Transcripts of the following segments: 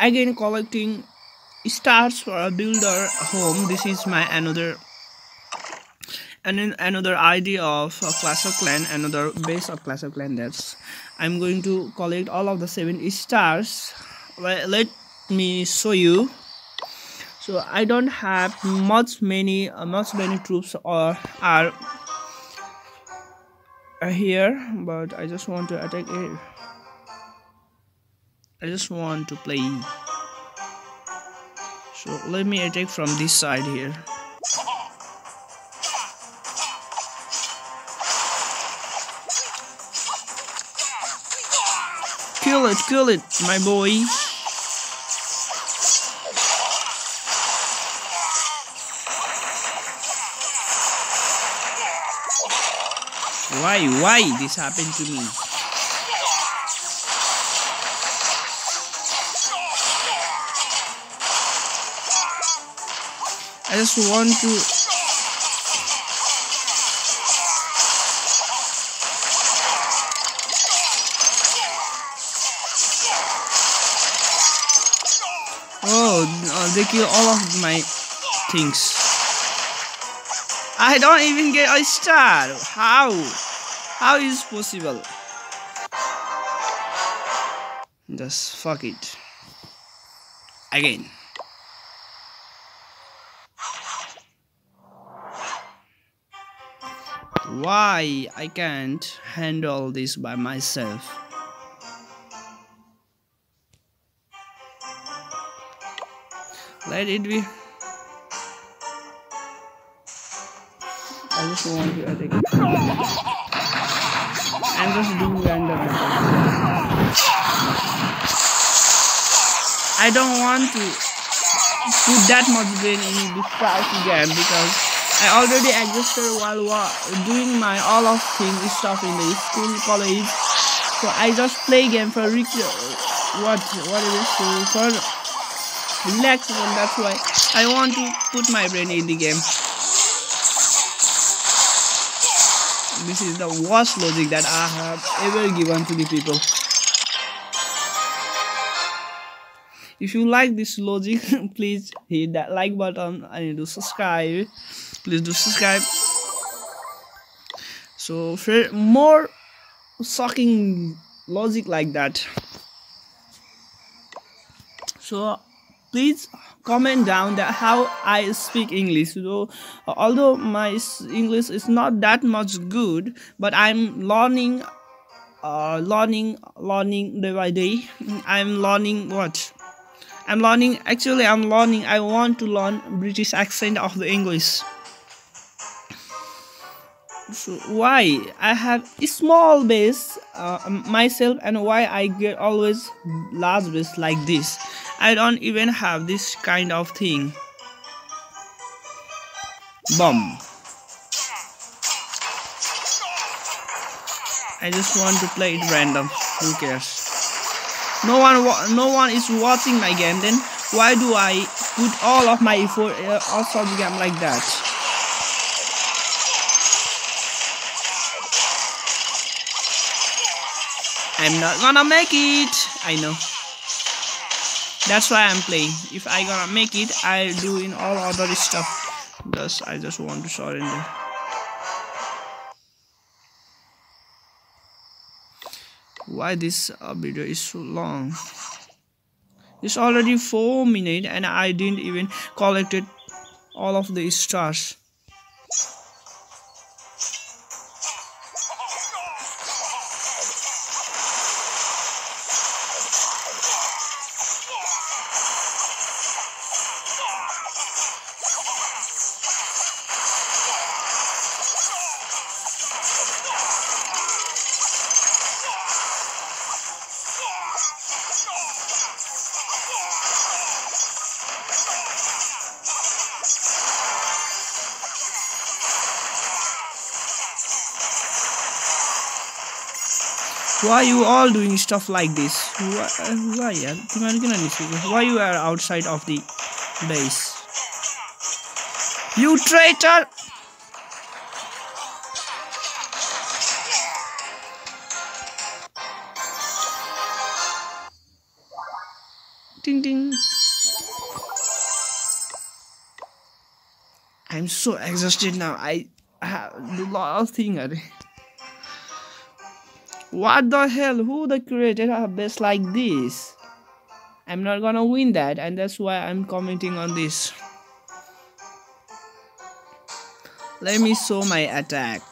Again, collecting stars for a builder home. This is my another idea of Clash of Clans, another base of Clash of Clans. That's I'm going to collect all of the 7 stars. Let me show you. So I don't have much many troops are here, but I just want to attack it. I just want to play. So let me attack from this side here. Kill it, my boy. Why this happened to me? I just want to they kill all of my things. I don't even get a star. How is possible? Just fuck it again. Why I can't handle this by myself? Let it be. I just want to attack it. I'm just doing random attacks. I don't want to put that much brain in this party game because I already existed while doing my all of things stuff in the school, college. So I just play game for relaxation. That's why I want to put my brain in the game. This is the worst logic that I have ever given to the people. If you like this logic, please hit that like button and do subscribe. Please do subscribe. So for more shocking logic like that. So please comment down that how I speak English. So although my English is not that much good, but I'm learning day by day. I'm learning what? I want to learn British accent of the English. So why I have a small base myself, and why I get always large base like this? I don't even have this kind of thing. Bomb. I just want to play it random. Who cares? No one is watching my game. Then why do I put all of my effort outside the game like that? I'm not gonna make it. I know. That's why I'm playing. If I gonna make it, I do in all other stuff. Thus, I just want to surrender. Why this video is so long? It's already 4 minutes and I didn't even collected all of the stars. Why you all doing stuff like this? Why you are outside of the base? You traitor! Ding ding ding. I'm so exhausted now. I have a lot of things. What the hell? Who the created a base like this? I'm not gonna win that, and that's why I'm commenting on this. Let me show my attack.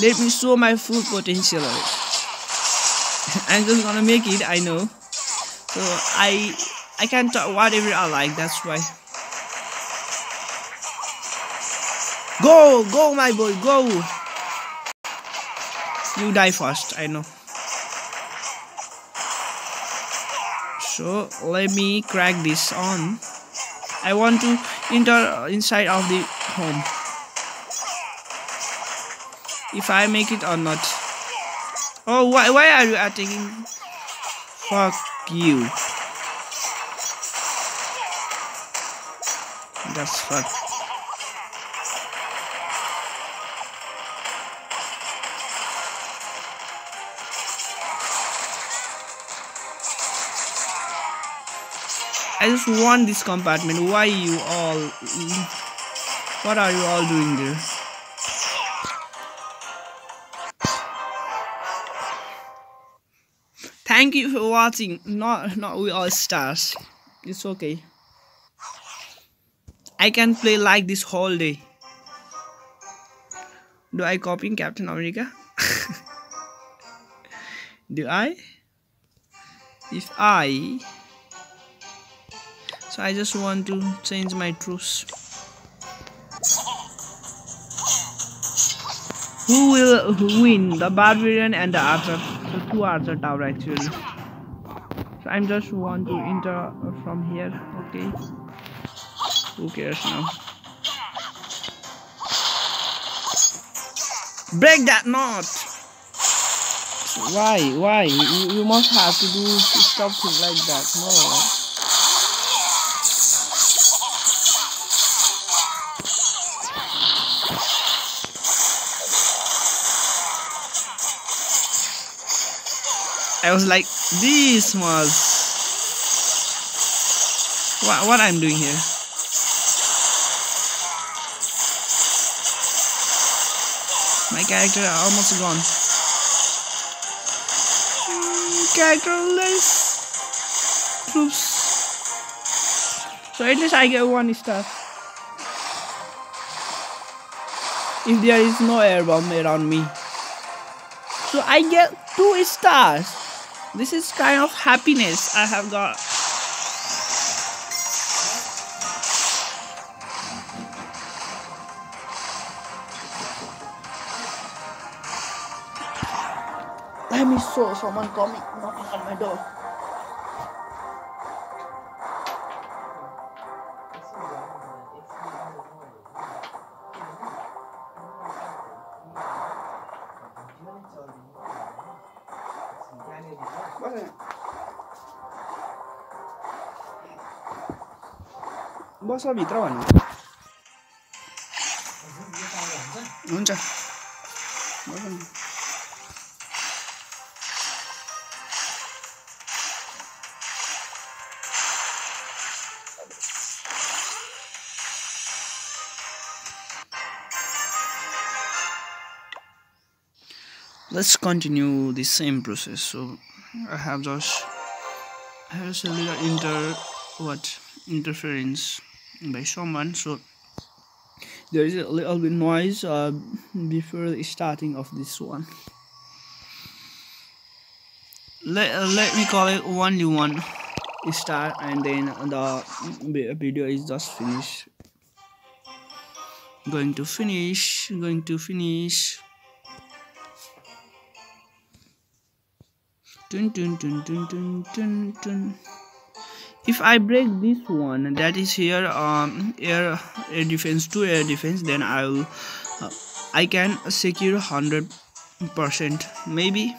Let me show my full potential. I'm just gonna make it, I know. So I can talk whatever I like, that's why. Go, go my boy, go! You die first, I know. So let me crack this on. I want to enter inside of the home. If I make it or not. Oh, why are you attacking? Fuck you. That's fucked. I just want this compartment. Why you all? What are you all doing there? Thank you for watching. Not we all stars. It's okay. I can play like this whole day. Do I copy Captain America? Do I? If I. So I just want to change my troops. Who will win? The barbarian and the archer. The two archer tower actually. So I'm just want to enter from here. Okay. Who cares now? Break that knot. So why? You must have to do stuff like that. No. I was like, this was what I'm doing here. My character almost gone. Characterless troops. So at least I get one star. If there is no air bomb around me, so I get 2 stars. This is kind of happiness I have got. Let me show someone coming, knocking on my door. Bossa भित्र भन्नु हुन्छ Let's continue the same process. So I have just a little interference by someone, so there is a little bit noise before the starting of this one. Let me call it only 1 star, and then the video is just finished. Going to finish. Dun, dun, dun, dun, dun, dun, dun. If I break this one that is here, air defense to air defense, then I can secure 100%. Maybe.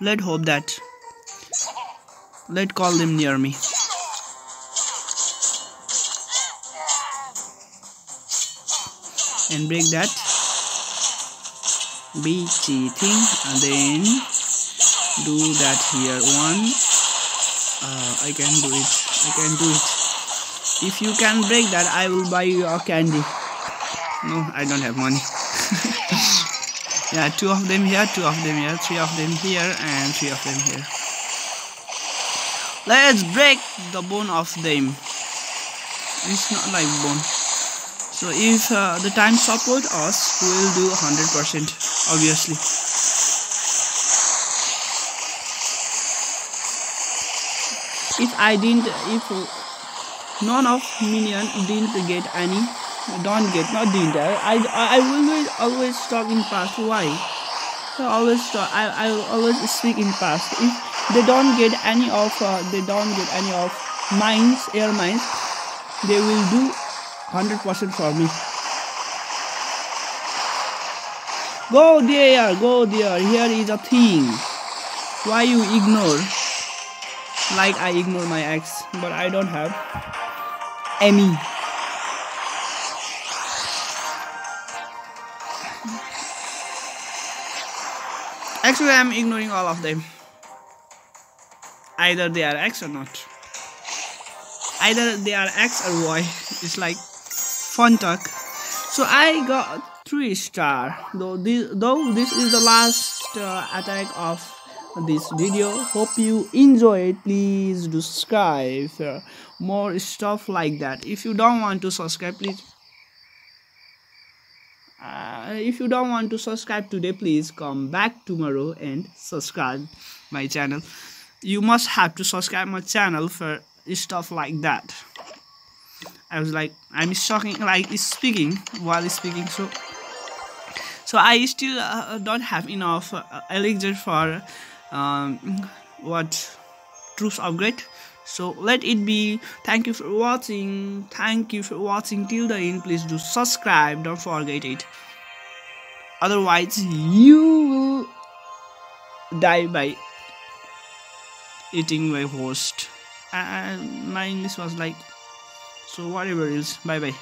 Let's hope that. Let's call them near me. And break that BT thing, and then do that here. One. I can do it. I can do it. If you can break that, I will buy you a candy. No, I don't have money. Yeah, two of them here, two of them here, three of them here, and three of them here. Let's break the bone of them. It's not like bone. So if the time support us, we will do 100%, obviously. If none of minion didn't get any, I will always talk in past. Why? I always speak in past. If they don't get any of mines, air mines, they will do 100% for me. Go there, go there. Here is a thing. Why you ignore? Like I ignore my ex, but I don't have Emmy. Actually, I'm ignoring all of them. Either they are ex or not. Either they are ex or Y. It's like fun talk. So I got 3 star. Though this is the last attack of this video. Hope you enjoy it. Please do subscribe for more stuff like that. If you don't want to subscribe, please today, please come back tomorrow and subscribe my channel. You must have to subscribe my channel for stuff like that. I was like, I'm speaking while speaking, so I still don't have enough elixir for troops upgrade. So let it be. Thank you for watching. Till the end. Please do subscribe, don't forget it, otherwise you will die by eating my host. And my English was like, so whatever else. Bye bye.